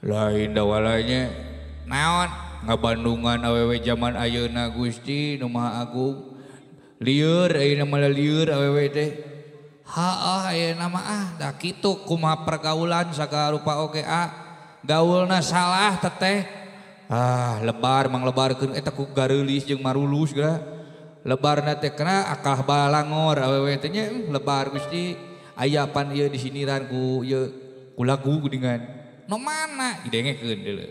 lain dawalanya naon ngabandungan awewe zaman ayeuna Gusti nu Maha Agung lieur ayeuna mah lieur awewe teh haah ayeuna mah ah da kitu kumaha pergaulan sakarupa oge gaulna salah teteh ah lebar manglebarkeun eta ku gareulis jeung marulus geura lebarna teh kana akah balangor awewe teh nya lebar Gusti aya pan ieu disiniran ku ieu kulagu geuningan no mana didengekeun dulu.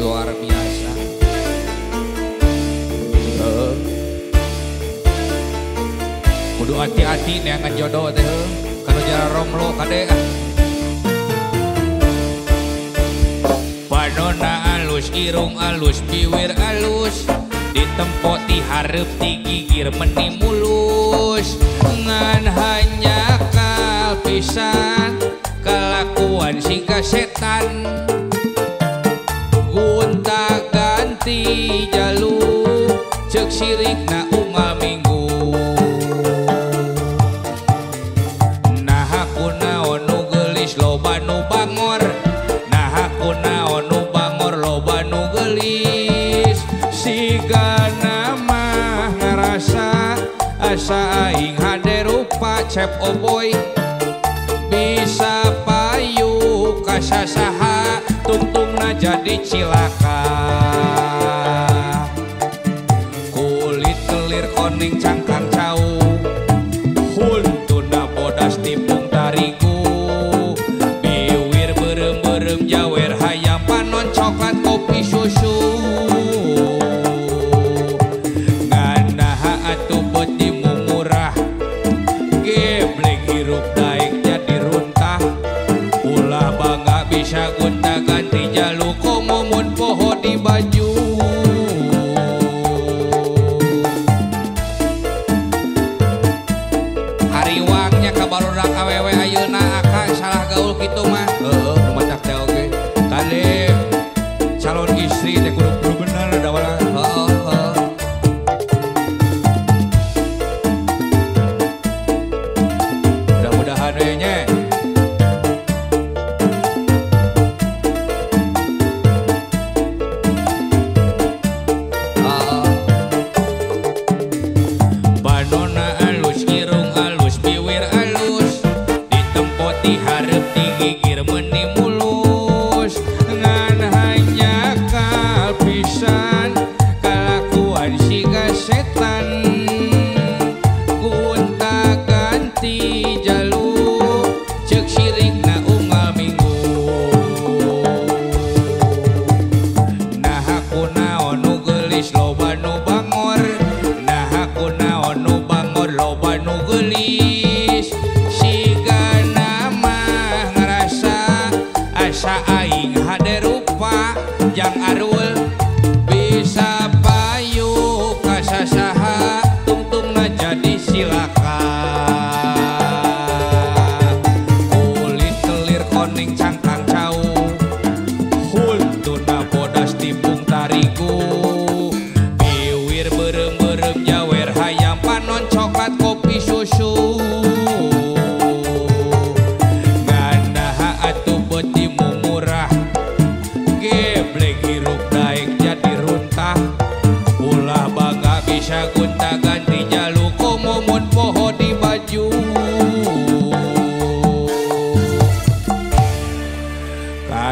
Luar biasa. Kudu hati-hati neangan jodoh teh heuh, kana jalan romlo kade. Panonna alus, irung alus, piwir alus, ditempo ti hareup ti gigir meni mulus. Ngan hanya kalpisan kelakuan si kasetan gonta ganti jalur cek sirikna unggal minggu nah aku naon nu geulis loba nu bangor nah aku naon nu bangor loba nu geulis sigana mah ngarasa asa aing cep oboy bisa payu kasasaha tungtungna jadi cilaka kulit kelir koning cangkang cau huntuna bodas tipung tariku biwir berem-berem jawer hayam panon coklat kopi susu nganaha atuh beuti murah gonta ganti jaluk komomun poho di baju hariwangnya kabarudak awewe ayeuna akang salah gaul kitu mah heuh rumatak teh oge kade calon istri teh kudu bener dawala heuh mudah-mudahan we nya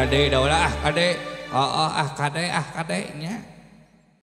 kade daulah ah kade oh ah kade ah kadenya